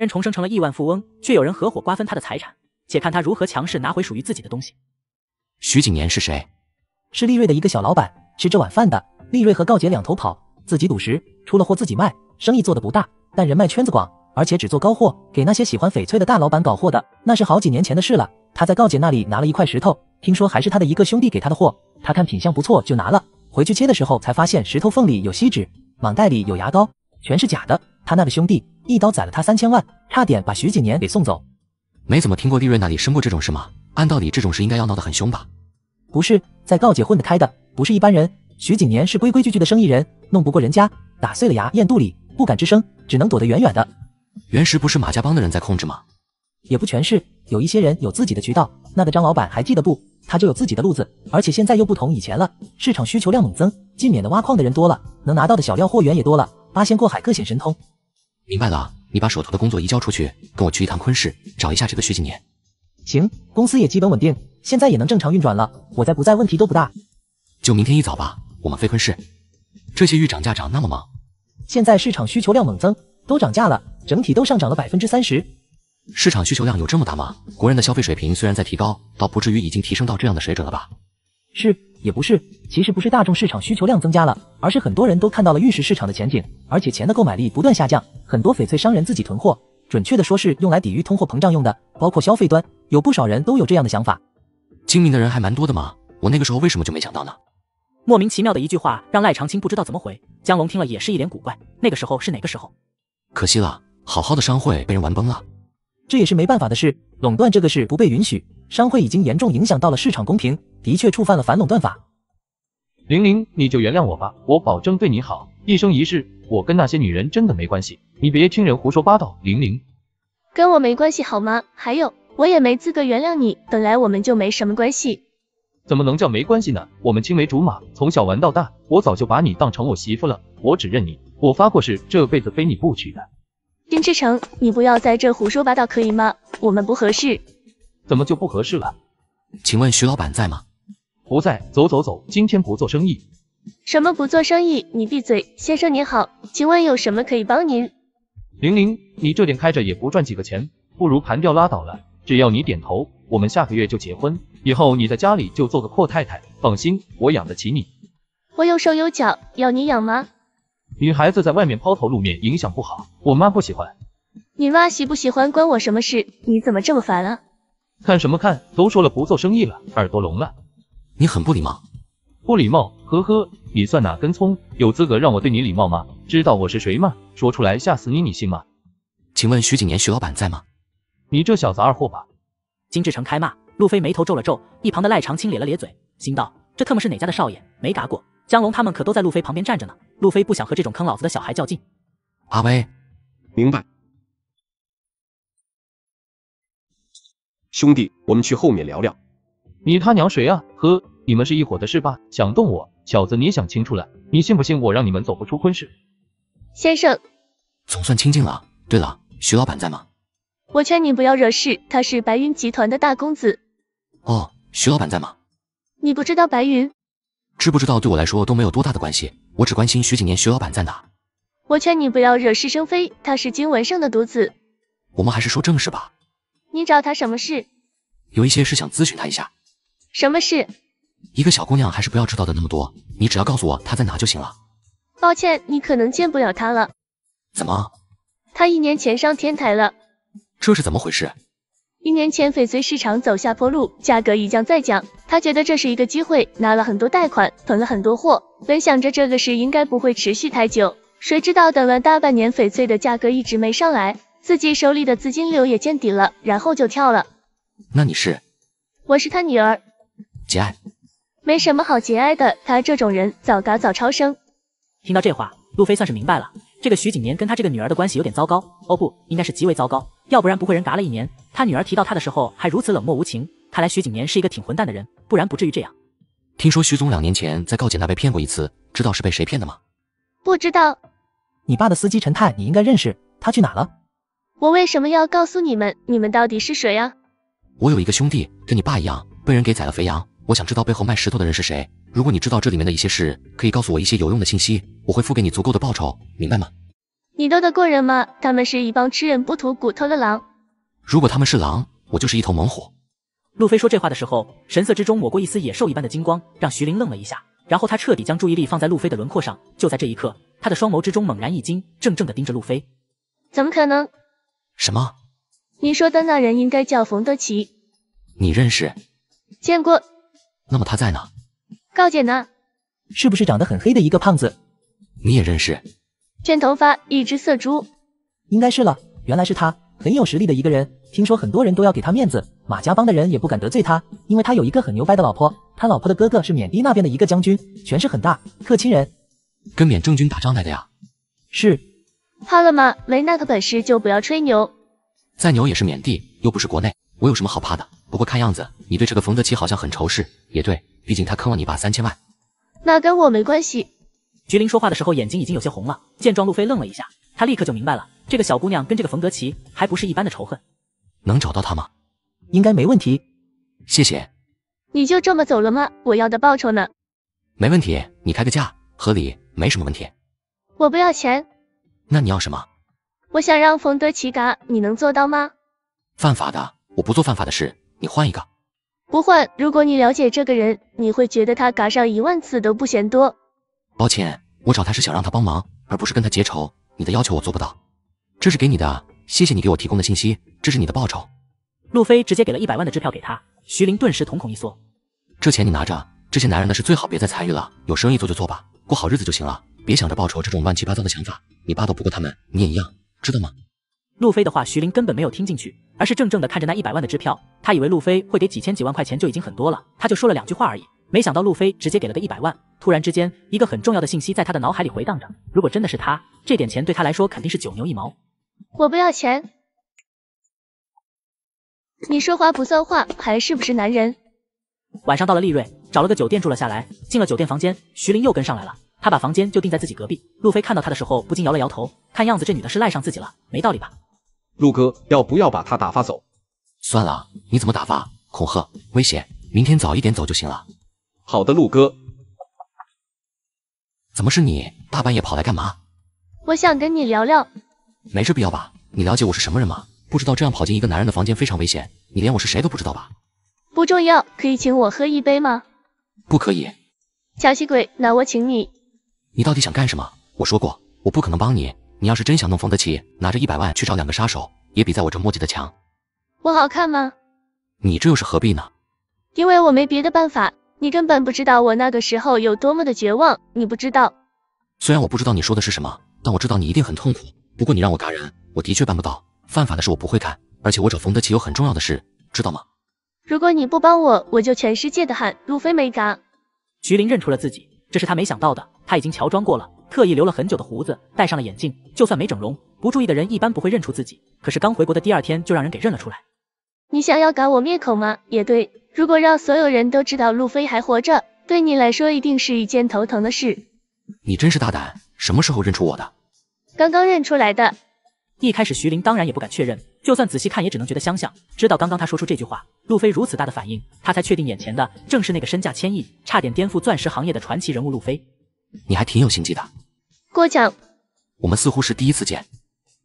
任重生成了亿万富翁，却有人合伙瓜分他的财产，且看他如何强势拿回属于自己的东西。徐景年是谁？是利瑞的一个小老板，吃这碗饭的。利瑞和告解两头跑，自己赌石，出了货自己卖，生意做得不大，但人脉圈子广，而且只做高货，给那些喜欢翡翠的大老板搞货的。那是好几年前的事了。他在告解那里拿了一块石头，听说还是他的一个兄弟给他的货，他看品相不错就拿了。回去切的时候才发现石头缝里有锡纸，网袋里有牙膏，全是假的。他那个兄弟一刀宰了他3000万，差点把徐景年给送走。没怎么听过利润那里生过这种事吗？按道理这种事应该要闹得很凶吧？不是，在告解混得开的不是一般人。徐景年是规规矩矩的生意人，弄不过人家，打碎了牙咽肚里，不敢吱声，只能躲得远远的。原石不是马家帮的人在控制吗？也不全是，有一些人有自己的渠道。那个张老板还记得不？他就有自己的路子，而且现在又不同以前了，市场需求量猛增，进缅的挖矿的人多了，能拿到的小料货源也多了，八仙过海各显神通。明白了，你把手头的工作移交出去，跟我去一趟昆市，找一下这个徐景年。行，公司也基本稳定，现在也能正常运转了，我在不在问题都不大。就明天一早吧，我们飞昆市。这些玉涨价涨那么忙，现在市场需求量猛增，都涨价了，整体都上涨了 30%。市场需求量有这么大吗？国人的消费水平虽然在提高，倒不至于已经提升到这样的水准了吧？是也不是，其实不是大众市场需求量增加了，而是很多人都看到了玉石市场的前景，而且钱的购买力不断下降，很多翡翠商人自己囤货，准确的说是用来抵御通货膨胀用的，包括消费端，有不少人都有这样的想法。精明的人还蛮多的嘛，我那个时候为什么就没想到呢？莫名其妙的一句话让赖长青不知道怎么回，江龙听了也是一脸古怪，那个时候是哪个时候？可惜了，好好的商会被人玩崩了。这也是没办法的事，垄断这个事不被允许，商会已经严重影响到了市场公平，的确触犯了反垄断法。玲玲，你就原谅我吧，我保证对你好，一生一世。我跟那些女人真的没关系，你别听人胡说八道。玲玲，跟我没关系好吗？还有，我也没资格原谅你，本来我们就没什么关系。怎么能叫没关系呢？我们青梅竹马，从小玩到大，我早就把你当成我媳妇了，我只认你，我发过誓，这辈子非你不娶的。丁志成，你不要在这胡说八道可以吗？我们不合适。怎么就不合适了？请问徐老板在吗？不在。走走走，今天不做生意。什么不做生意？你闭嘴。先生您好，请问有什么可以帮您？玲玲，你这店开着也不赚几个钱，不如盘掉拉倒了。只要你点头，我们下个月就结婚，以后你在家里就做个阔太太，放心，我养得起你。我有手有脚，要你养吗？女孩子在外面抛头露面，影响不好，我妈不喜欢。你妈喜不喜欢关我什么事？你怎么这么烦啊？看什么看，都说了不做生意了，耳朵聋了？你很不礼貌。不礼貌？呵呵，你算哪根葱？有资格让我对你礼貌吗？知道我是谁吗？说出来吓死你，你信吗？请问徐景年徐老板在吗？你这小子二货吧！金志成开骂，路飞眉头皱了皱，一旁的赖长青咧了咧嘴，心道这特么是哪家的少爷？没嘎过。江龙他们可都在路飞旁边站着呢，路飞不想和这种坑老子的小孩较劲。阿威，明白。兄弟，我们去后面聊聊。你他娘谁啊？呵，你们是一伙的是吧？想动我，小子你想清楚了，你信不信我让你们走不出昆市？先生，总算清静了。对了，徐老板在吗？我劝你不要惹事，他是白云集团的大公子。哦，徐老板在吗？你不知道白云？知不知道对我来说都没有多大的关系，我只关心徐景年徐老板在哪。我劝你不要惹是生非，他是金文胜的独子。我们还是说正事吧。你找他什么事？有一些事想咨询他一下。什么事？一个小姑娘还是不要知道的那么多，你只要告诉我他在哪就行了。抱歉，你可能见不了他了。怎么？他1年前上天台了。这是怎么回事？1年前翡翠市场走下坡路，价格一降再降，他觉得这是一个机会，拿了很多贷款，囤了很多货，本想着这个事应该不会持续太久，谁知道等了大半年，翡翠的价格一直没上来，自己手里的资金流也见底了，然后就跳了。那你是？我是他女儿。节哀？没什么好节哀的，他这种人早嘎早超生。听到这话，路飞算是明白了，这个徐景年跟他这个女儿的关系有点糟糕，哦不，应该是极为糟糕，要不然不会人嘎了1年，他女儿提到他的时候还如此冷漠无情，看来徐景年是一个挺混蛋的人，不然不至于这样。听说徐总2年前在告解那被骗过一次，知道是被谁骗的吗？不知道。你爸的司机陈泰你应该认识，他去哪了？我为什么要告诉你们？你们到底是谁啊？我有一个兄弟跟你爸一样被人给宰了肥羊，我想知道背后卖石头的人是谁，如果你知道这里面的一些事，可以告诉我一些有用的信息，我会付给你足够的报酬，明白吗？你斗得过人吗？他们是一帮吃人不吐骨头的狼。如果他们是狼，我就是一头猛虎。路飞说这话的时候，神色之中抹过一丝野兽一般的金光，让徐凌愣了一下。然后他彻底将注意力放在路飞的轮廓上。就在这一刻，他的双眸之中猛然一惊，怔怔地盯着路飞。怎么可能？什么？你说的那人应该叫冯德奇。你认识？见过。那么他在哪？告解呢？是不是长得很黑的一个胖子？你也认识？卷头发，一只色猪。应该是了，原来是他，很有实力的一个人。听说很多人都要给他面子，马家帮的人也不敢得罪他，因为他有一个很牛掰的老婆。他老婆的哥哥是缅甸那边的一个将军，权势很大，克钦人。跟缅正军打仗来的呀？是。怕了吗？没那个本事就不要吹牛。再牛也是缅地，又不是国内，我有什么好怕的？不过看样子你对这个冯德奇好像很仇视，也对，毕竟他坑了你爸3000万。那跟我没关系。菊灵说话的时候眼睛已经有些红了，见状路飞愣了一下，他立刻就明白了，这个小姑娘跟这个冯德奇还不是一般的仇恨。能找到她吗？应该没问题。谢谢。你就这么走了吗？我要的报酬呢？没问题，你开个价，合理，没什么问题。我不要钱。那你要什么？我想让冯德奇嘎，你能做到吗？犯法的，我不做犯法的事，你换一个。不换，如果你了解这个人，你会觉得他嘎上10000次都不嫌多。抱歉，我找他是想让他帮忙，而不是跟他结仇。你的要求我做不到。这是给你的，谢谢你给我提供的信息，这是你的报酬。路飞直接给了100万的支票给他，徐凌顿时瞳孔一缩。这钱你拿着，这些男人的事最好别再参与了，有生意做就做吧，过好日子就行了，别想着报酬这种乱七八糟的想法。你爸斗不过他们，你也一样，知道吗？路飞的话，徐凌根本没有听进去，而是怔怔地看着那100万的支票。他以为路飞会给几千几万块钱就已经很多了，他就说了两句话而已。没想到路飞直接给了个100万，突然之间，一个很重要的信息在他的脑海里回荡着。如果真的是他，这点钱对他来说肯定是9牛1毛。我不要钱。你说话不算话，还是不是男人？晚上到了利瑞，找了个酒店住了下来。进了酒店房间，徐凌又跟上来了，他把房间就定在自己隔壁。路飞看到他的时候不禁摇了摇头，看样子这女的是赖上自己了，没道理吧？陆哥，要不要把她打发走？算了，你怎么打发？恐吓、威胁，明天早一点走就行了。好的，陆哥。怎么是你？大半夜跑来干嘛？我想跟你聊聊。没这必要吧？你了解我是什么人吗？不知道这样跑进一个男人的房间非常危险。你连我是谁都不知道吧？不重要，可以请我喝一杯吗？不可以。小气鬼，那我请你。你到底想干什么？我说过，我不可能帮你。你要是真想弄冯德奇，拿着100万去找两个杀手，也比在我这墨迹的强。我好看吗？你这又是何必呢？因为我没别的办法。你根本不知道我那个时候有多么的绝望，你不知道。虽然我不知道你说的是什么，但我知道你一定很痛苦。不过你让我嘎人，我的确办不到。犯法的事我不会干，而且我找冯德奇有很重要的事，知道吗？如果你不帮我，我就全世界的喊路飞没嘎。徐凌认出了自己，这是他没想到的。他已经乔装过了，特意留了很久的胡子，戴上了眼镜，就算没整容，不注意的人一般不会认出自己。可是刚回国的第2天就让人给认了出来。你想要嘎我灭口吗？也对。如果让所有人都知道路飞还活着，对你来说一定是一件头疼的事。你真是大胆，什么时候认出我的？刚刚认出来的。一开始徐凌当然也不敢确认，就算仔细看也只能觉得相像。直到刚刚他说出这句话，路飞如此大的反应，他才确定眼前的正是那个身价千亿，差点颠覆钻石行业的传奇人物路飞。你还挺有心机的。过奖。我们似乎是第一次见。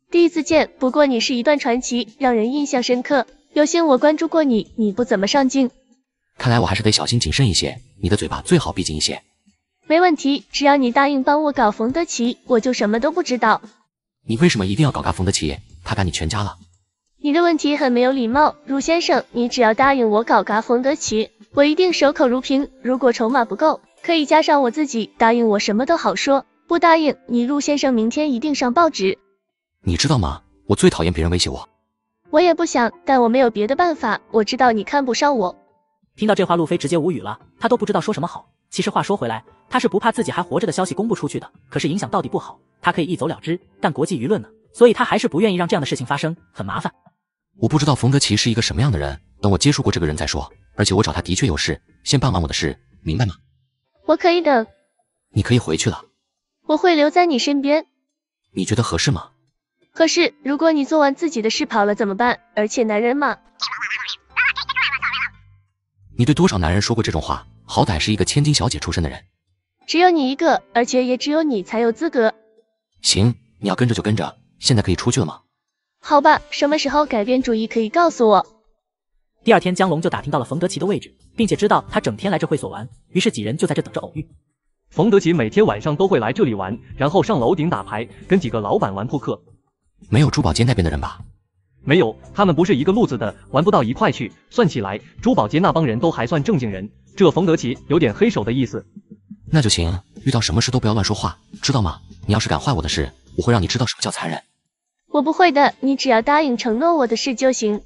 第一次见，不过你是一段传奇，让人印象深刻。有幸我关注过你，你不怎么上镜。看来我还是得小心谨慎一些，你的嘴巴最好闭紧一些。没问题，只要你答应帮我搞冯德奇，我就什么都不知道。你为什么一定要搞嘎冯德奇？他嘎你全家了？你的问题很没有礼貌，陆先生，你只要答应我搞嘎冯德奇，我一定守口如瓶。如果筹码不够，可以加上我自己，答应我什么都好说，不答应，你陆先生明天一定上报纸。你知道吗？我最讨厌别人威胁我。我也不想，但我没有别的办法。我知道你看不上我。听到这话，路飞直接无语了，他都不知道说什么好。其实话说回来，他是不怕自己还活着的消息公布出去的，可是影响到底不好，他可以一走了之，但国际舆论呢？所以他还是不愿意让这样的事情发生，很麻烦。我不知道冯德奇是一个什么样的人，等我接触过这个人再说。而且我找他的确有事，先办完我的事，明白吗？我可以等。你可以回去了。我会留在你身边。你觉得合适吗？可是，如果你做完自己的事跑了怎么办？而且男人嘛，你对多少男人说过这种话？好歹是一个千金小姐出身的人，只有你一个，而且也只有你才有资格。行，你要跟着就跟着，现在可以出去了吗？好吧，什么时候改变主意可以告诉我。第二天，江龙就打听到了冯德奇的位置，并且知道他整天来这会所玩，于是几人就在这等着偶遇。冯德奇每天晚上都会来这里玩，然后上楼顶打牌，跟几个老板玩扑克。没有珠宝街那边的人吧？没有，他们不是一个路子的，玩不到一块去。算起来，珠宝街那帮人都还算正经人，这冯德奇有点黑手的意思。那就行，遇到什么事都不要乱说话，知道吗？你要是敢坏我的事，我会让你知道什么叫残忍。我不会的，你只要答应承诺我的事就行。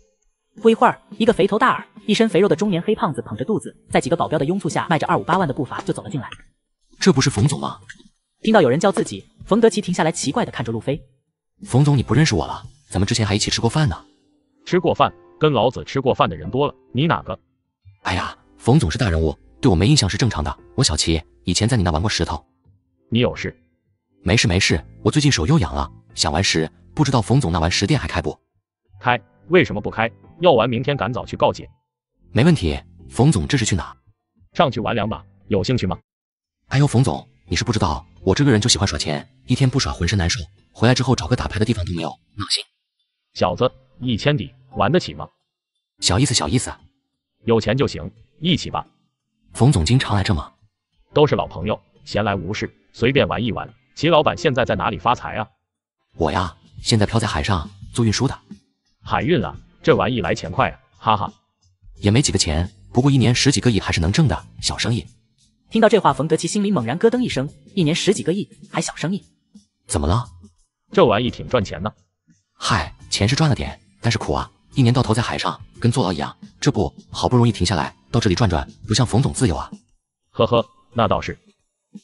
不一会儿，一个肥头大耳、一身肥肉的中年黑胖子捧着肚子，在几个保镖的拥簇下，迈着258万的步伐就走了进来。这不是冯总吗？听到有人叫自己，冯德奇停下来，奇怪地看着路飞。冯总，你不认识我了？咱们之前还一起吃过饭呢。吃过饭？跟老子吃过饭的人多了，你哪个？哎呀，冯总是大人物，对我没印象是正常的。我小齐，以前在你那玩过石头。你有事？没事没事，我最近手又痒了，想玩石，不知道冯总那玩石店还开不？开？为什么不开？要玩明天赶早去告解。没问题，冯总这是去哪？上去玩两把，有兴趣吗？哎呦，冯总，你是不知道，我这个人就喜欢耍钱，一天不耍浑身难受，回来之后找个打牌的地方都没有，闹心。小子，1000底玩得起吗？小意思小意思，有钱就行，一起吧。冯总经常来这吗？都是老朋友，闲来无事随便玩一玩。齐老板现在在哪里发财啊？我呀，现在飘在海上做运输的。海运啊，这玩意来钱快啊，哈哈。也没几个钱，不过一年10几个亿还是能挣的，小生意。听到这话，冯德奇心里猛然咯噔一声，一年10几个亿还小生意？怎么了？这玩意挺赚钱呢。嗨，钱是赚了点，但是苦啊，一年到头在海上跟坐牢一样。这不，好不容易停下来到这里转转，不像冯总自由啊。呵呵，那倒是。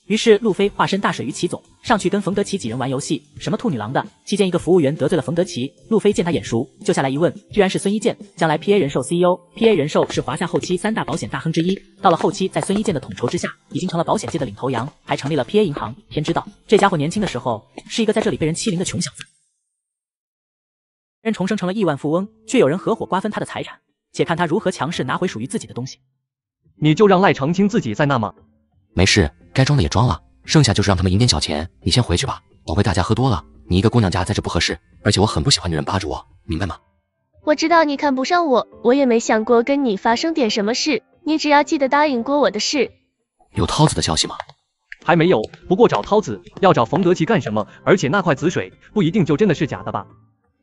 于是路飞化身大水鱼齐总，上去跟冯德奇几人玩游戏，什么兔女郎的。期间一个服务员得罪了冯德奇，路飞见他眼熟，就下来一问，居然是孙一剑，将来 PA 人寿 CEO。 PA 人寿是华夏后期3大保险大亨之一，到了后期在孙一剑的统筹之下，已经成了保险界的领头羊，还成立了 PA 银行。天知道这家伙年轻的时候是一个在这里被人欺凌的穷小子，人重生成了亿万富翁，却有人合伙瓜分他的财产，且看他如何强势拿回属于自己的东西。你就让赖长青自己在那吗？没事，该装的也装了，剩下就是让他们赢点小钱。你先回去吧，宝贝，大家喝多了，你一个姑娘家在这不合适，而且我很不喜欢女人扒着我，明白吗？我知道你看不上我，我也没想过跟你发生点什么事，你只要记得答应过我的事。有涛子的消息吗？还没有，不过找涛子要找冯德奇干什么？而且那块紫水不一定就真的是假的吧？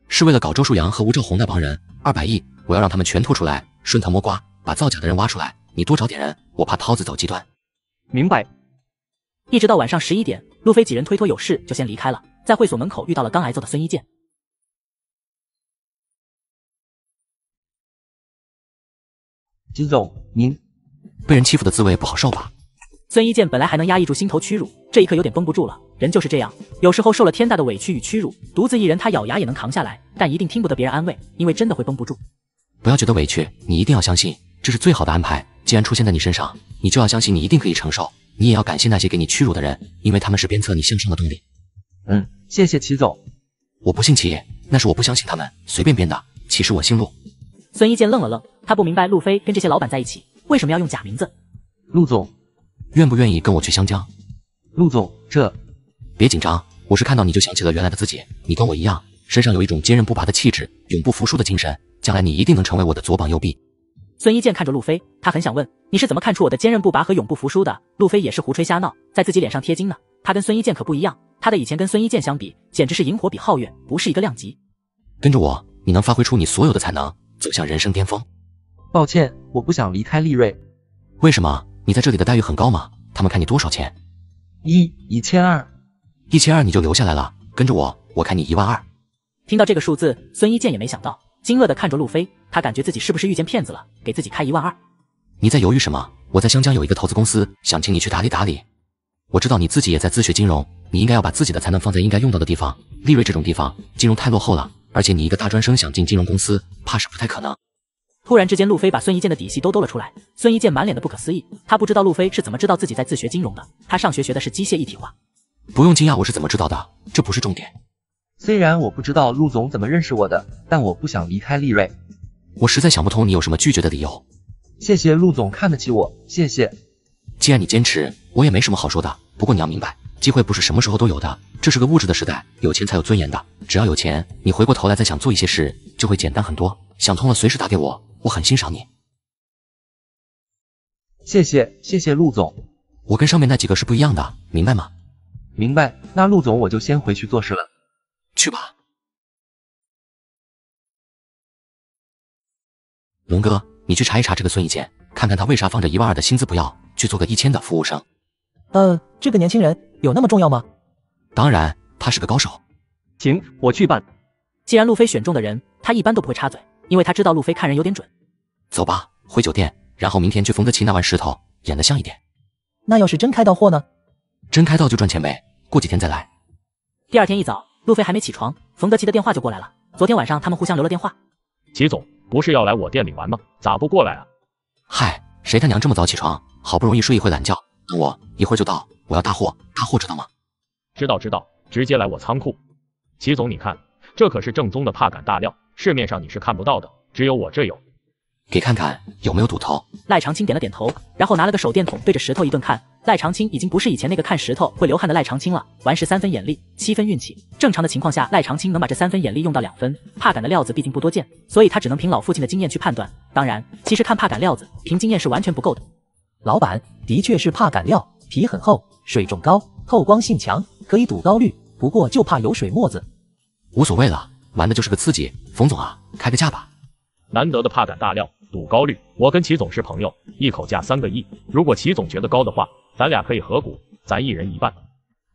是为了搞周树阳和吴兆红那帮人，200亿，我要让他们全吐出来，顺藤摸瓜，把造假的人挖出来。你多找点人，我怕涛子走极端。明白。一直到晚上11点，路飞几人推脱有事就先离开了，在会所门口遇到了刚挨揍的孙一剑。金总，您被人欺负的滋味不好受吧？孙一剑本来还能压抑住心头屈辱，这一刻有点绷不住了。人就是这样，有时候受了天大的委屈与屈辱，独自一人他咬牙也能扛下来，但一定听不得别人安慰，因为真的会绷不住。不要觉得委屈，你一定要相信这是最好的安排，既然出现在你身上，你就要相信你一定可以承受，你也要感谢那些给你屈辱的人，因为他们是鞭策你向上的动力。谢谢齐总。我不姓齐，那是我不相信他们随便编的，其实我姓陆。孙一剑愣了愣，他不明白路飞跟这些老板在一起为什么要用假名字。陆总，愿不愿意跟我去湘江？陆总，这……别紧张，我是看到你就想起了原来的自己，你跟我一样，身上有一种坚韧不拔的气质，永不服输的精神，将来你一定能成为我的左膀右臂。孙一剑看着路飞，他很想问，你是怎么看出我的坚韧不拔和永不服输的？路飞也是胡吹瞎闹，在自己脸上贴金呢。他跟孙一剑可不一样，他的以前跟孙一剑相比，简直是萤火比皓月，不是一个量级。跟着我，你能发挥出你所有的才能，走向人生巅峰。抱歉，我不想离开丽瑞。为什么？你在这里的待遇很高吗？他们看你多少钱？1200。1200你就留下来了，跟着我，我看你12000。听到这个数字，孙一剑也没想到，惊愕地看着路飞，他感觉自己是不是遇见骗子了，给自己开12000。你在犹豫什么？我在湘江有一个投资公司，想请你去打理打理。我知道你自己也在自学金融，你应该要把自己的才能放在应该用到的地方。利瑞这种地方，金融太落后了，而且你一个大专生想进金融公司，怕是不太可能。突然之间，路飞把孙一剑的底细都兜了出来。孙一剑满脸的不可思议，他不知道路飞是怎么知道自己在自学金融的，他上学学的是机械一体化。不用惊讶我是怎么知道的，这不是重点。虽然我不知道陆总怎么认识我的，但我不想离开利瑞。我实在想不通你有什么拒绝的理由。谢谢陆总看得起我，谢谢。既然你坚持，我也没什么好说的。不过你要明白，机会不是什么时候都有的，这是个物质的时代，有钱才有尊严的。只要有钱，你回过头来再想做一些事，就会简单很多。想通了，随时打给我，我很欣赏你。谢谢陆总。我跟上面那几个是不一样的，明白吗？明白。那陆总，我就先回去做事了。去吧。龙哥，你去查一查这个孙以前，看看他为啥放着12000的薪资不要，去做个1000的服务生。这个年轻人有那么重要吗？当然，他是个高手。行，我去办。既然路飞选中的人，他一般都不会插嘴，因为他知道路飞看人有点准。走吧，回酒店，然后明天去冯德奇那玩石头，演得像一点。那要是真开到货呢？真开到就赚钱呗，过几天再来。第二天一早，路飞还没起床，冯德奇的电话就过来了。昨天晚上他们互相留了电话。齐总，不是要来我店里玩吗？咋不过来啊？嗨，谁他娘这么早起床？好不容易睡一回懒觉。 我一会儿就到，我要大货，大货知道吗？知道，直接来我仓库。齐总，你看，这可是正宗的帕杆大料，市面上你是看不到的，只有我这有。给看看有没有堵头。赖长青点了点头，然后拿了个手电筒对着石头一顿看。赖长青已经不是以前那个看石头会流汗的赖长青了，玩石3分眼力，7分运气。正常的情况下，赖长青能把这3分眼力用到2分。帕杆的料子毕竟不多见，所以他只能凭老父亲的经验去判断。当然，其实看帕杆料子，凭经验是完全不够的。 老板的确是帕杆料，皮很厚，水重高，透光性强，可以堵高率，不过就怕有水沫子。无所谓了，玩的就是个刺激。冯总啊，开个价吧。难得的帕杆大料，堵高率，我跟齐总是朋友，一口价3个亿。如果齐总觉得高的话，咱俩可以合股，咱一人1半。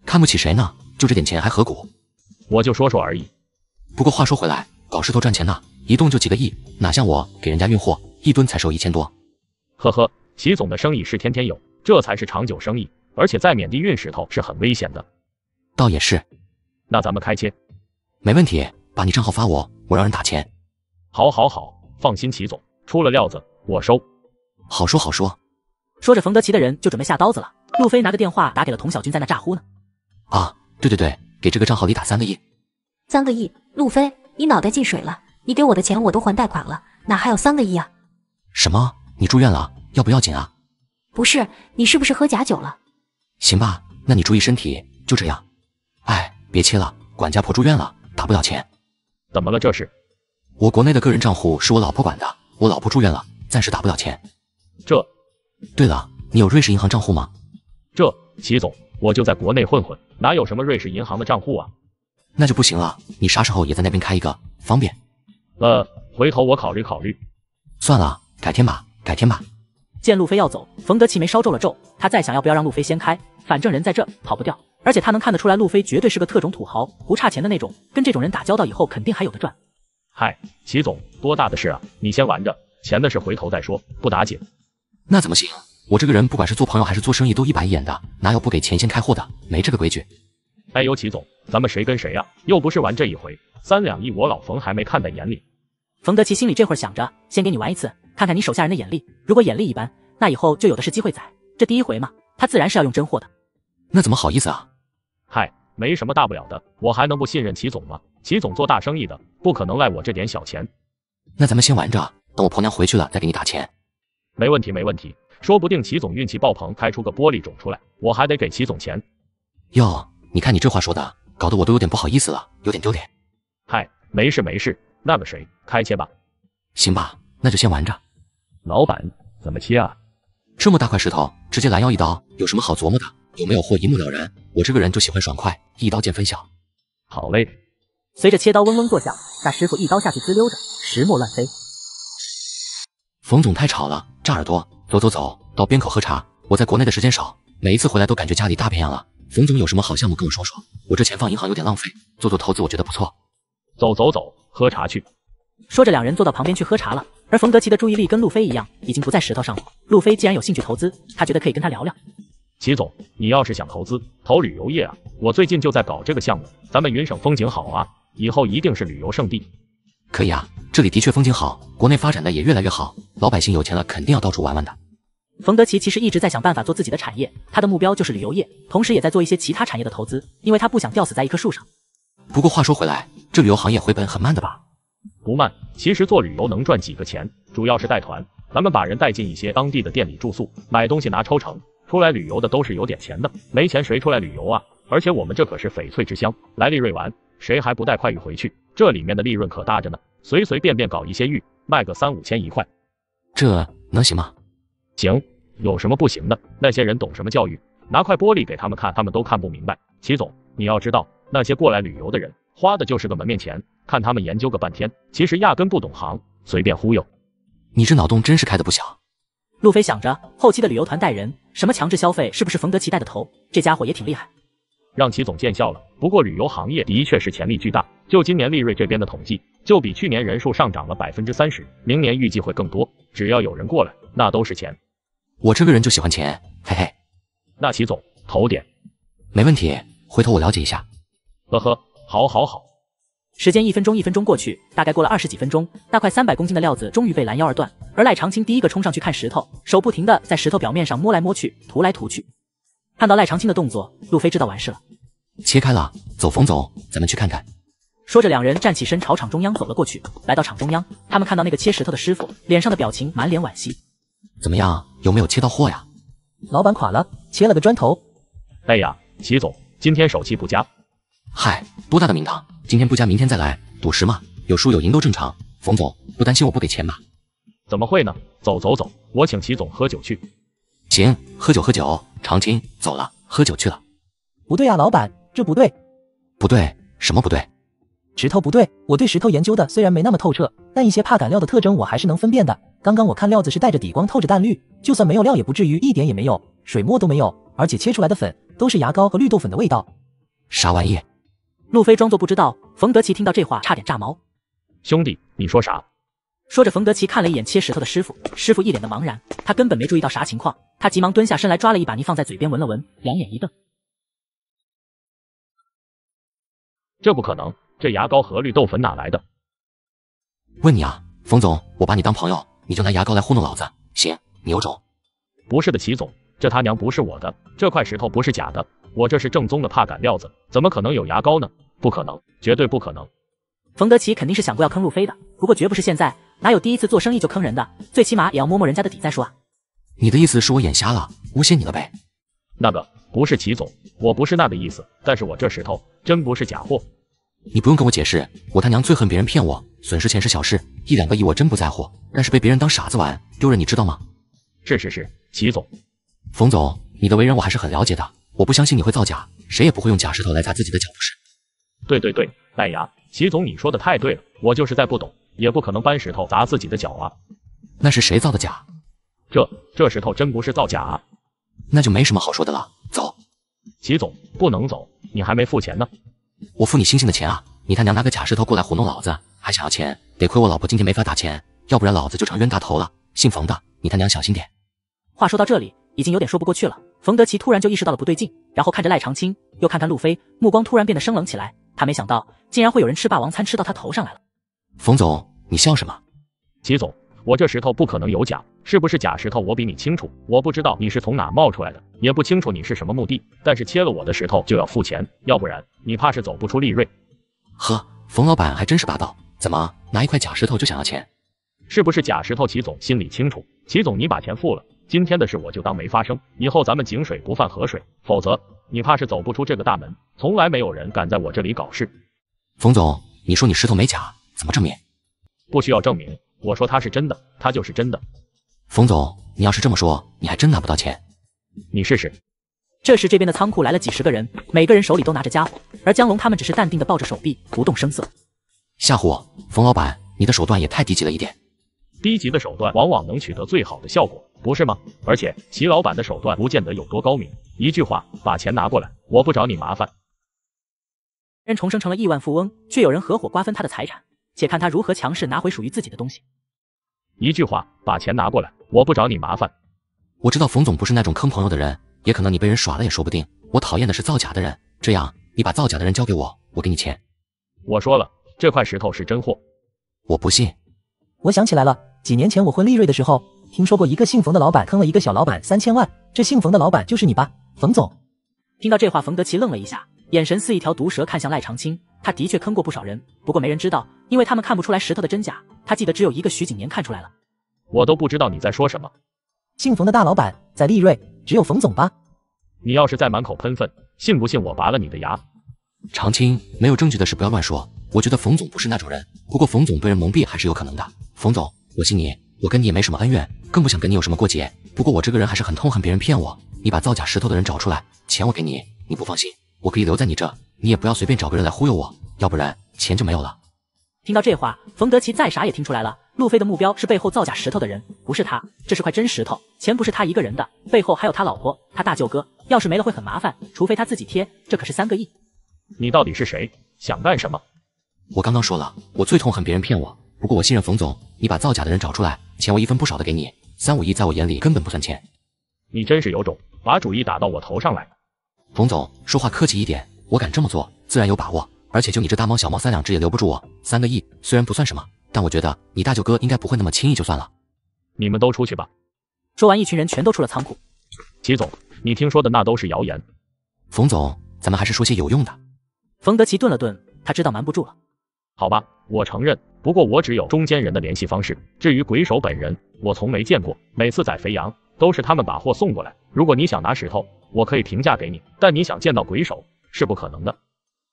看不起谁呢？就这点钱还合股？我就说说而已。不过话说回来，搞石头赚钱呢，一动就几个亿，哪像我给人家运货，一吨才收1000多。呵呵。 齐总的生意是天天有，这才是长久生意。而且在缅地运石头是很危险的。倒也是。那咱们开切。没问题，把你账号发我，我让人打钱。好，放心，齐总，出了料子我收。好说。说着，冯德奇的人就准备下刀子了。路飞拿个电话打给了童小军，在那咋呼呢。啊，对，给这个账号里打3个亿。3个亿？路飞，你脑袋进水了？你给我的钱我都还贷款了，哪还有3个亿啊？什么？你住院了？ 要不要紧啊？不是，你是不是喝假酒了？行吧，那你注意身体，就这样。哎，别切了，管家婆住院了，打不了钱。怎么了这是？我国内的个人账户是我老婆管的，我老婆住院了，暂时打不了钱。这……对了，你有瑞士银行账户吗？这……齐总，我就在国内混混，哪有什么瑞士银行的账户啊？那就不行了，你啥时候也在那边开一个，方便？回头我考虑。算了，改天吧。 见路飞要走，冯德奇眉梢皱了皱。他再想要不要让路飞先开，反正人在这跑不掉，而且他能看得出来，路飞绝对是个特种土豪，不差钱的那种。跟这种人打交道以后，肯定还有的赚。嗨，齐总，多大的事啊？你先玩着，钱的事回头再说，不打紧。那怎么行？我这个人不管是做朋友还是做生意，都一板一眼的，哪有不给钱先开货的？没这个规矩。哎呦，齐总，咱们谁跟谁啊？又不是玩这一回，3两亿我老冯还没看在眼里。冯德奇心里这会儿想着，先给你玩一次。 看看你手下人的眼力，如果眼力一般，那以后就有的是机会宰。这第一回嘛，他自然是要用真货的。那怎么好意思啊？嗨，没什么大不了的，我还能不信任齐总吗？齐总做大生意的，不可能赖我这点小钱。那咱们先玩着，等我婆娘回去了再给你打钱。没问题，说不定齐总运气爆棚，开出个玻璃种出来，我还得给齐总钱。哟，你看你这话说的，搞得我都有点不好意思了，有点丢脸。嗨，没事，那个谁，开切吧。行吧，那就先玩着。 老板，怎么切啊？这么大块石头，直接拦腰一刀，有什么好琢磨的？有没有货一目了然。我这个人就喜欢爽快，一刀见分晓。好嘞。随着切刀嗡嗡作响，那师傅一刀下去滋溜着，石墨乱飞。冯总太吵了，炸耳朵。走，到边口喝茶。我在国内的时间少，每一次回来都感觉家里大变样了。冯总有什么好项目跟我说？我这钱放银行有点浪费，做投资我觉得不错。走，喝茶去。说着，两人坐到旁边去喝茶了。 而冯德奇的注意力跟路飞一样，已经不在石头上了。路飞既然有兴趣投资，他觉得可以跟他聊聊。齐总，你要是想投资，投旅游业啊，我最近就在搞这个项目。咱们云省风景好啊，以后一定是旅游胜地。可以啊，这里的确风景好，国内发展的也越来越好，老百姓有钱了肯定要到处玩玩的。冯德奇其实一直在想办法做自己的产业，他的目标就是旅游业，同时也在做一些其他产业的投资，因为他不想吊死在一棵树上。不过话说回来，这旅游行业回本很慢的吧？ 不慢，其实做旅游能赚几个钱，主要是带团。咱们把人带进一些当地的店里住宿，买东西拿抽成。出来旅游的都是有点钱的，没钱谁出来旅游啊？而且我们这可是翡翠之乡，来利润丸，谁还不带块玉回去？这里面的利润可大着呢，随随便便搞一些玉，卖个3、5千一块，这能行吗？行，有什么不行的？那些人懂什么教育？拿块玻璃给他们看，他们都看不明白。齐总，你要知道，那些过来旅游的人花的就是个门面钱，看他们研究个半天，其实压根不懂行，随便忽悠。你这脑洞真是开的不小。 路飞想着，后期的旅游团带人，什么强制消费是不是冯德奇带的头？这家伙也挺厉害，让齐总见笑了。不过旅游行业的确是潜力巨大，就今年利瑞这边的统计，就比去年人数上涨了 30%， 明年预计会更多。只要有人过来，那都是钱。我这个人就喜欢钱，嘿嘿。那齐总投点，没问题，回头我了解一下。呵呵，好，好，好。时间一分钟过去，大概过了20几分钟，那块300公斤的料子终于被拦腰而断。 而赖长青第一个冲上去看石头，手不停地在石头表面上摸来摸去，涂来涂去。看到赖长青的动作，路飞知道完事了。切开了，走，冯总，咱们去看看。说着，两人站起身，朝场中央走了过去。来到场中央，他们看到那个切石头的师傅脸上的表情满脸惋惜。怎么样，有没有切到货呀？老板垮了，切了个砖头。哎呀，齐总，今天手气不佳。嗨，多大的名堂，今天不佳，明天再来，赌石嘛，有输有赢都正常。冯总，不担心我不给钱吧？ 怎么会呢？走走走，我请齐总喝酒去。行，喝酒喝酒。长青走了，喝酒去了。不对啊，老板，这不对。不对，什么不对？石头不对。我对石头研究的虽然没那么透彻，但一些帕感料的特征我还是能分辨的。刚刚我看料子是带着底光，透着淡绿，就算没有料也不至于一点也没有，水沫都没有，而且切出来的粉都是牙膏和绿豆粉的味道。啥玩意？路飞装作不知道。冯德奇听到这话差点炸毛。兄弟，你说啥？ 说着，冯德奇看了一眼切石头的师傅，师傅一脸的茫然，他根本没注意到啥情况。他急忙蹲下身来，抓了一把泥放在嘴边闻了闻，两眼一瞪：“这不可能！这牙膏和绿豆粉哪来的？”问你啊，冯总，我把你当朋友，你就拿牙膏来糊弄老子，行？你有种！不是的，齐总，这他娘不是我的，这块石头不是假的，我这是正宗的帕感料子，怎么可能有牙膏呢？不可能，绝对不可能！冯德奇肯定是想过要坑路飞的，不过绝不是现在。 哪有第一次做生意就坑人的？最起码也要摸摸人家的底再说啊！你的意思是我眼瞎了，诬陷你了呗？那个不是齐总，我不是那个意思，但是我这石头真不是假货。你不用跟我解释，我他娘最恨别人骗我，损失钱是小事，1、2个亿我真不在乎，但是被别人当傻子玩，丢人，你知道吗？是是是，齐总，冯总，你的为人我还是很了解的，我不相信你会造假，谁也不会用假石头来砸自己的脚，不是？对对对，赖牙，齐总你说的太对了，我就是再不懂。 也不可能搬石头砸自己的脚啊！那是谁造的假？这石头真不是造假啊！那就没什么好说的了，走。齐总不能走，你还没付钱呢。我付你星星的钱啊！你他娘拿个假石头过来糊弄老子，还想要钱？得亏我老婆今天没法打钱，要不然老子就成冤大头了。姓冯的，你他娘小心点。话说到这里，已经有点说不过去了。冯德奇突然就意识到了不对劲，然后看着赖长青，又看看路飞，目光突然变得生冷起来。他没想到，竟然会有人吃霸王餐吃到他头上来了。 冯总，你笑什么？齐总，我这石头不可能有假，是不是假石头我比你清楚。我不知道你是从哪冒出来的，也不清楚你是什么目的。但是切了我的石头就要付钱，要不然你怕是走不出利瑞。呵，冯老板还真是霸道，怎么拿一块假石头就想要钱？是不是假石头？齐总心里清楚。齐总，你把钱付了，今天的事我就当没发生。以后咱们井水不犯河水，否则你怕是走不出这个大门。从来没有人敢在我这里搞事。冯总，你说你石头没假？ 怎么证明？不需要证明。我说它是真的，它就是真的。冯总，你要是这么说，你还真拿不到钱。你试试。这时，这边的仓库来了几十个人，每个人手里都拿着家伙，而江龙他们只是淡定的抱着手臂，不动声色。吓唬我，冯老板，你的手段也太低级了一点。低级的手段往往能取得最好的效果，不是吗？而且，齐老板的手段不见得有多高明。一句话，把钱拿过来，我不找你麻烦。人重生成了亿万富翁，却有人合伙瓜分他的财产。 且看他如何强势拿回属于自己的东西。一句话，把钱拿过来，我不找你麻烦。我知道冯总不是那种坑朋友的人，也可能你被人耍了也说不定。我讨厌的是造假的人，这样你把造假的人交给我，我给你钱。我说了，这块石头是真货。我不信。我想起来了，几年前我混利瑞的时候，听说过一个姓冯的老板坑了一个小老板3000万，这姓冯的老板就是你吧，冯总？听到这话，冯德奇愣了一下，眼神似一条毒蛇看向赖长青。 他的确坑过不少人，不过没人知道，因为他们看不出来石头的真假。他记得只有一个徐景年看出来了。我都不知道你在说什么。姓冯的大老板在利瑞，只有冯总吧？你要是再满口喷粪，信不信我拔了你的牙？长青，没有证据的事不要乱说。我觉得冯总不是那种人，不过冯总被人蒙蔽还是有可能的。冯总，我信你，我跟你也没什么恩怨，更不想跟你有什么过节。不过我这个人还是很痛恨别人骗我。你把造假石头的人找出来，钱我给你。你不放心，我可以留在你这，你也不要随便找个人来忽悠我，要不然钱就没有了。 听到这话，冯德奇再傻也听出来了，路飞的目标是背后造假石头的人，不是他。这是块真石头，钱不是他一个人的，背后还有他老婆、他大舅哥，要是没了会很麻烦，除非他自己贴，这可是3个亿。你到底是谁？想干什么？我刚刚说了，我最痛恨别人骗我，不过我信任冯总，你把造假的人找出来，钱我一分不少的给你。3-5亿在我眼里根本不算钱。你真是有种，把主意打到我头上来。冯总，说话客气一点，我敢这么做，自然有把握。 而且就你这大猫小猫3两只也留不住我，3个亿虽然不算什么，但我觉得你大舅哥应该不会那么轻易就算了。你们都出去吧！说完，一群人全都出了仓库。齐总，你听说的那都是谣言。冯总，咱们还是说些有用的。冯德奇顿了顿，他知道瞒不住了。好吧，我承认，不过我只有中间人的联系方式。至于鬼手本人，我从没见过，每次在肥羊都是他们把货送过来。如果你想拿石头，我可以平价给你，但你想见到鬼手是不可能的。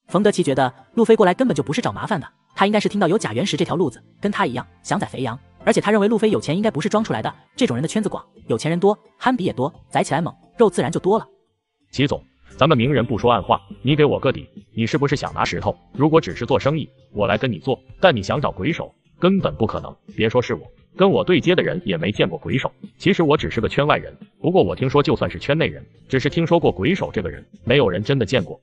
冯德奇觉得路飞过来根本就不是找麻烦的，他应该是听到有假原石这条路子，跟他一样想宰肥羊，而且他认为路飞有钱应该不是装出来的。这种人的圈子广，有钱人多，憨比也多，宰起来猛，肉自然就多了。齐总，咱们明人不说暗话，你给我个底，你是不是想拿石头？如果只是做生意，我来跟你做，但你想找鬼手，根本不可能。别说是我，跟我对接的人也没见过鬼手。其实我只是个圈外人，不过我听说就算是圈内人，只是听说过鬼手这个人，没有人真的见过。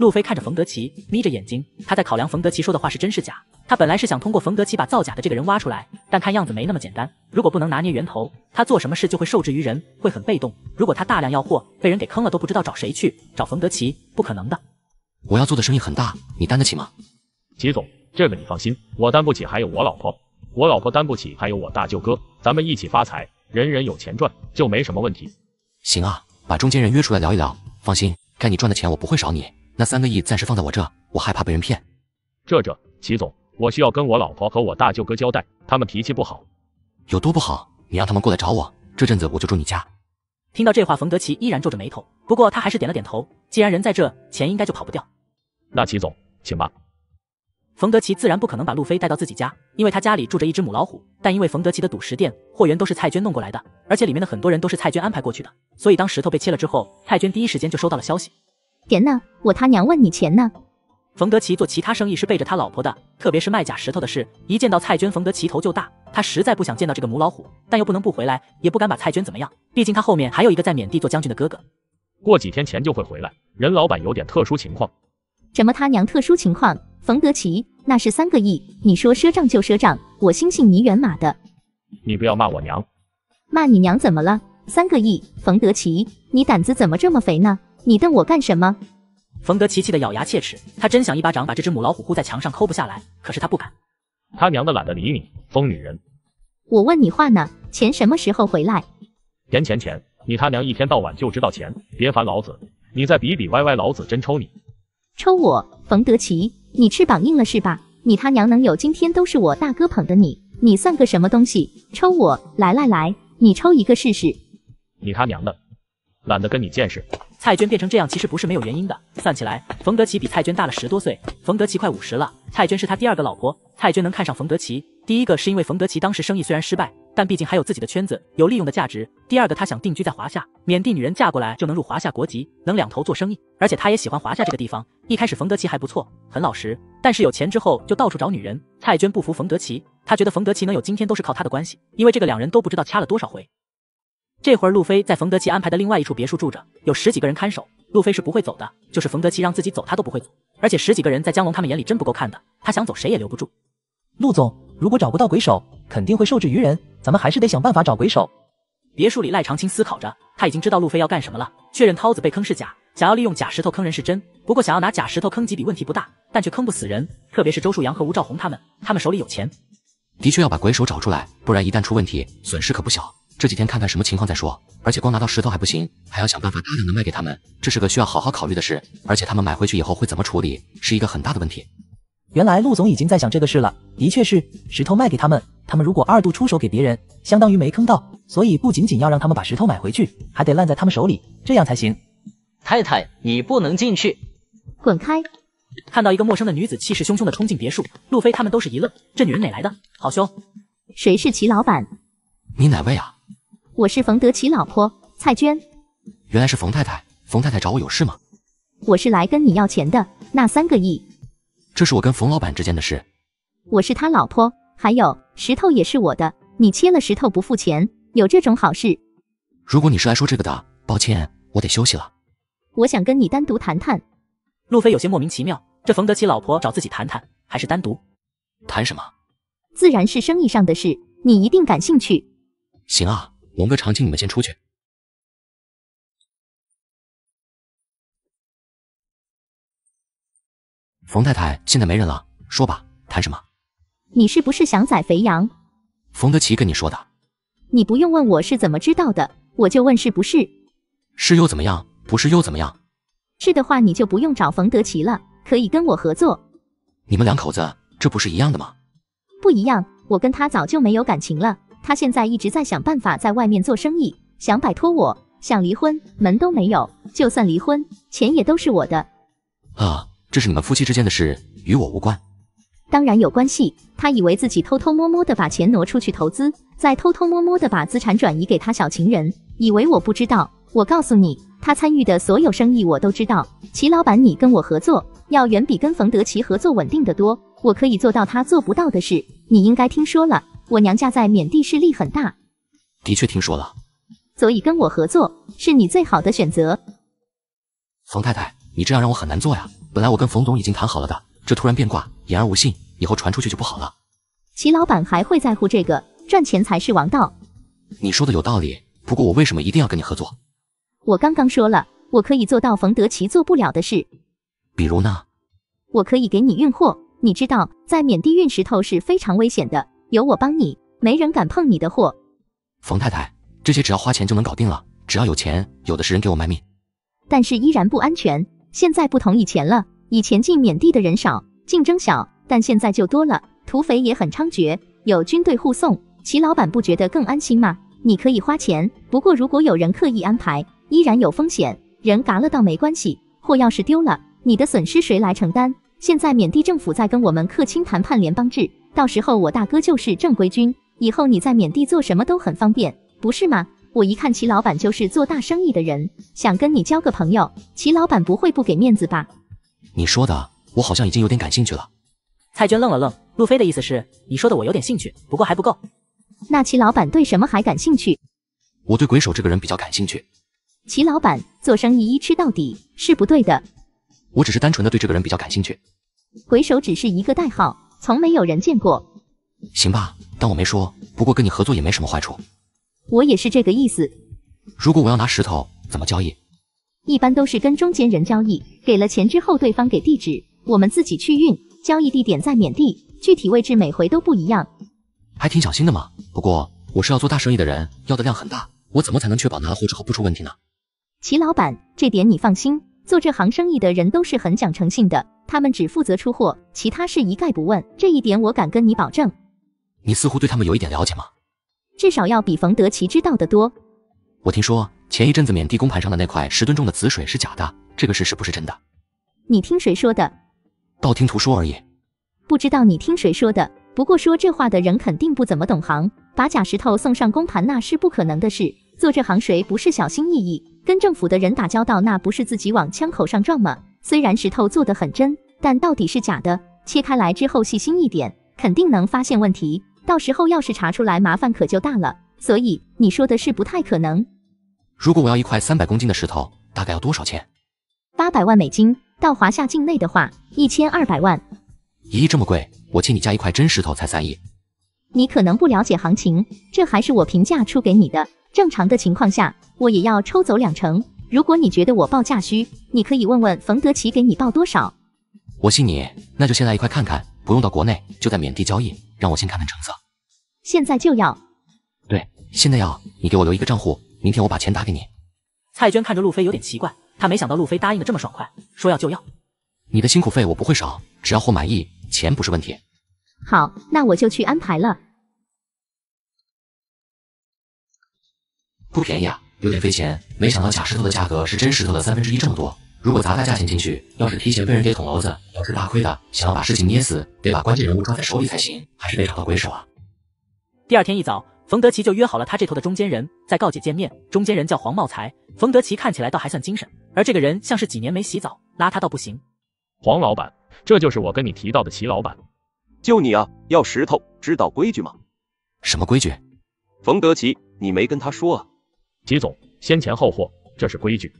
路飞看着冯德奇，眯着眼睛，他在考量冯德奇说的话是真是假。他本来是想通过冯德奇把造假的这个人挖出来，但看样子没那么简单。如果不能拿捏源头，他做什么事就会受制于人，会很被动。如果他大量要货，被人给坑了都不知道找谁去，找冯德奇不可能的。我要做的生意很大，你担得起吗？齐总，这个你放心，我担不起，还有我老婆，我老婆担不起，还有我大舅哥，咱们一起发财，人人有钱赚，就没什么问题。行啊，把中间人约出来聊一聊。放心，该你赚的钱我不会少你。 那3个亿暂时放在我这，我害怕被人骗。这，齐总，我需要跟我老婆和我大舅哥交代，他们脾气不好。有多不好？你让他们过来找我，这阵子我就住你家。听到这话，冯德奇依然皱着眉头，不过他还是点了点头。既然人在这，钱应该就跑不掉。那齐总，请吧。冯德奇自然不可能把路飞带到自己家，因为他家里住着一只母老虎。但因为冯德奇的赌石店货源都是蔡娟弄过来的，而且里面的很多人都是蔡娟安排过去的，所以当石头被切了之后，蔡娟第一时间就收到了消息。 钱呢？我他娘问你钱呢！冯德奇做其他生意是背着他老婆的，特别是卖假石头的事。一见到蔡娟，冯德奇头就大。他实在不想见到这个母老虎，但又不能不回来，也不敢把蔡娟怎么样。毕竟他后面还有一个在缅地做将军的哥哥。过几天钱就会回来。任老板有点特殊情况。什么他娘特殊情况？冯德奇，那是3个亿，你说赊账就赊账，我心性泥原马的。你不要骂我娘。骂你娘怎么了？3个亿，冯德奇，你胆子怎么这么肥呢？ 你瞪我干什么？冯德奇气得咬牙切齿，他真想一巴掌把这只母老虎呼在墙上抠不下来，可是他不敢。他娘的懒得理你，疯女人！我问你话呢，钱什么时候回来？钱！你他娘一天到晚就知道钱，别烦老子！你再比歪歪，老子真抽你！抽我？冯德奇，你翅膀硬了是吧？你他娘能有今天都是我大哥捧的你，你算个什么东西？抽我？来，你抽一个试试！你他娘的！ 懒得跟你见识。蔡娟变成这样其实不是没有原因的。算起来，冯德奇比蔡娟大了10多岁，冯德奇快50了。蔡娟是他第2个老婆。蔡娟能看上冯德奇，第一个是因为冯德奇当时生意虽然失败，但毕竟还有自己的圈子，有利用的价值；第二个，他想定居在华夏，缅甸女人嫁过来就能入华夏国籍，能两头做生意。而且他也喜欢华夏这个地方。一开始冯德奇还不错，很老实，但是有钱之后就到处找女人。蔡娟不服冯德奇，她觉得冯德奇能有今天都是靠他的关系，因为这个2人都不知道掐了多少回。 这会儿，路飞在冯德奇安排的另外一处别墅住着，有10几个人看守。路飞是不会走的，就是冯德奇让自己走，他都不会走。而且10几个人在江龙他们眼里真不够看的，他想走谁也留不住。陆总，如果找不到鬼手，肯定会受制于人，咱们还是得想办法找鬼手。别墅里，赖长青思考着，他已经知道路飞要干什么了，确认涛子被坑是假，想要利用假石头坑人是真。不过想要拿假石头坑几笔问题不大，但却坑不死人，特别是周树阳和吴兆红他们手里有钱，的确要把鬼手找出来，不然一旦出问题，损失可不小。 这几天看看什么情况再说，而且光拿到石头还不行，还要想办法大量的卖给他们，这是个需要好好考虑的事。而且他们买回去以后会怎么处理，是一个很大的问题。原来陆总已经在想这个事了，的确是石头卖给他们，他们如果2度出手给别人，相当于没坑到，所以不仅仅要让他们把石头买回去，还得烂在他们手里，这样才行。太太，你不能进去，滚开！”看到一个陌生的女子气势汹汹的冲进别墅，路飞他们都是一愣，这女人哪来的？好凶！谁是齐老板？你哪位啊？我是冯德奇老婆蔡娟。原来是冯太太，冯太太找我有事吗？我是来跟你要钱的，那3个亿。这是我跟冯老板之间的事。我是他老婆，还有石头也是我的，你切了石头不付钱，有这种好事？如果你是来说这个的，抱歉，我得休息了。我想跟你单独谈谈。路飞有些莫名其妙，这冯德奇老婆找自己谈谈，还是单独？谈什么？自然是生意上的事，你一定感兴趣。行啊，龙哥常青，你们先出去。冯太太，现在没人了，说吧，谈什么？你是不是想宰肥羊？冯德奇跟你说的。你不用问我是怎么知道的，我就问是不是。是又怎么样？不是又怎么样？是的话，你就不用找冯德奇了，可以跟我合作。你们两口子，这不是一样的吗？不一样，我跟他早就没有感情了，他现在一直在想办法在外面做生意，想摆脱我，想离婚，门都没有。就算离婚，钱也都是我的。啊，这是你们夫妻之间的事，与我无关。当然有关系，他以为自己偷偷摸摸的把钱挪出去投资，再偷偷摸摸的把资产转移给他小情人，以为我不知道。我告诉你，他参与的所有生意我都知道。齐老板，你跟我合作，要远比跟冯德奇合作稳定得多。我可以做到他做不到的事。你应该听说了，我娘家在缅地势力很大。的确听说了。所以跟我合作是你最好的选择。冯太太，你这样让我很难做呀。本来我跟冯总已经谈好了的，这突然变卦，言而无信，以后传出去就不好了。齐老板还会在乎这个？赚钱才是王道。你说的有道理，不过我为什么一定要跟你合作？我刚刚说了，我可以做到冯德奇做不了的事。比如呢？我可以给你运货，你知道，在缅地运石头是非常危险的，有我帮你，没人敢碰你的货。冯太太，这些只要花钱就能搞定了，只要有钱，有的是人给我卖命。但是依然不安全，现在不同以前了，以前进缅地的人少，竞争小，但现在就多了，土匪也很猖獗，有军队护送，齐老板不觉得更安心吗？你可以花钱，不过如果有人刻意安排，依然有风险，人嘎了倒没关系，货要是丢了，你的损失谁来承担？现在缅地政府在跟我们客卿谈判联邦制，到时候我大哥就是正规军，以后你在缅地做什么都很方便，不是吗？我一看齐老板就是做大生意的人，想跟你交个朋友，齐老板不会不给面子吧？你说的，我好像已经有点感兴趣了。蔡娟愣了愣，路飞的意思是，你说的我有点兴趣，不过还不够。那齐老板对什么还感兴趣？我对鬼手这个人比较感兴趣。齐老板做生意一吃到底是不对的，我只是单纯的对这个人比较感兴趣。鬼手只是一个代号，从没有人见过。行吧，当我没说，不过跟你合作也没什么坏处。我也是这个意思。如果我要拿石头，怎么交易？一般都是跟中间人交易，给了钱之后对方给地址，我们自己去运，交易地点在缅地，具体位置每回都不一样。还挺小心的嘛，不过我是要做大生意的人，要的量很大，我怎么才能确保拿了货之后不出问题呢？齐老板，这点你放心，做这行生意的人都是很讲诚信的，他们只负责出货，其他事一概不问，这一点我敢跟你保证。你似乎对他们有一点了解吗？至少要比冯德奇知道的多。我听说前一阵子缅地公盘上的那块10吨重的紫水是假的，这个事是不是真的？你听谁说的？道听途说而已。不知道你听谁说的，不过说这话的人肯定不怎么懂行，把假石头送上公盘那是不可能的事，做这行谁不是小心翼翼？跟政府的人打交道，那不是自己往枪口上撞吗？虽然石头做得很真，但到底是假的，切开来之后细心一点，肯定能发现问题，到时候要是查出来，麻烦可就大了。所以你说的是不太可能。如果我要一块300公斤的石头，大概要多少钱？800万美金，到华夏境内的话，1200万。1亿这么贵，我请你加一块真石头才3亿。你可能不了解行情，这还是我平价出给你的。正常的情况下，我也要抽走20%。如果你觉得我报价虚，你可以问问冯德奇给你报多少。我信你，那就先来一块看看，不用到国内，就在缅地交易，让我先看看成色。现在就要？对，现在要。你给我留一个账户，明天我把钱打给你。蔡娟看着路飞有点奇怪，她没想到路飞答应的这么爽快，说要就要。你的辛苦费我不会少，只要货满意，钱不是问题。好，那我就去安排了。不便宜啊，有点费钱。没想到假石头的价格是真石头的1/3这么多。如果砸大价钱进去，要是提前被人给捅娄子，要吃大亏的。想要把事情捏死，得把关键人物抓在手里才行，还是得找到鬼手啊。第二天一早，冯德奇就约好了他这头的中间人在告解见面。中间人叫黄茂才，冯德奇看起来倒还算精神，而这个人像是几年没洗澡，邋遢到不行。黄老板，这就是我跟你提到的齐老板。就你啊，要石头，知道规矩吗？什么规矩？冯德奇，你没跟他说啊？齐总，先钱后货，这是规矩。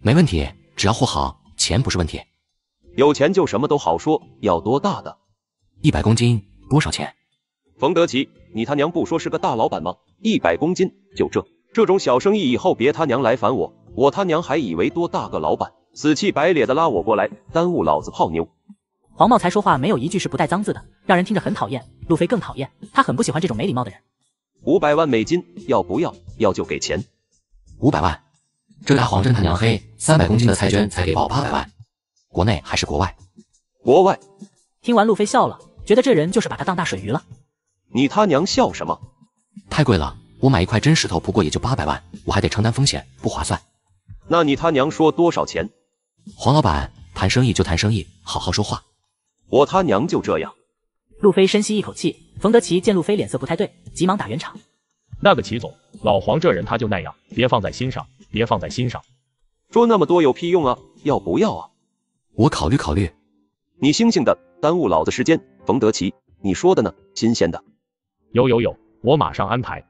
没问题，只要货好，钱不是问题。有钱就什么都好说，要多大的？100公斤，多少钱？冯德奇，你他娘不说是个大老板吗？100公斤，就这种小生意，以后别他娘来烦我，我他娘还以为多大个老板，死气白咧的拉我过来，耽误老子泡妞。黄茂才说话没有一句是不带脏字的，让人听着很讨厌。路飞更讨厌，他很不喜欢这种没礼貌的人。500万美金，要不要？要就给钱。500万，这大黄真他娘黑！300公斤的蔡娟才给报800万，国内还是国外？国外。听完路飞笑了，觉得这人就是把他当大水鱼了。你他娘笑什么？太贵了，我买一块真石头不过也就800万，我还得承担风险，不划算。那你他娘说多少钱？黄老板，谈生意就谈生意，好好说话。我他娘就这样。路飞深吸一口气。冯德奇见路飞脸色不太对，急忙打圆场。那个齐总，老黄这人他就那样，别放在心上，别放在心上。说那么多有屁用啊，要不要啊？我考虑考虑。你星星的，耽误老子时间。冯德奇，你说的呢？新鲜的。有，我马上安排。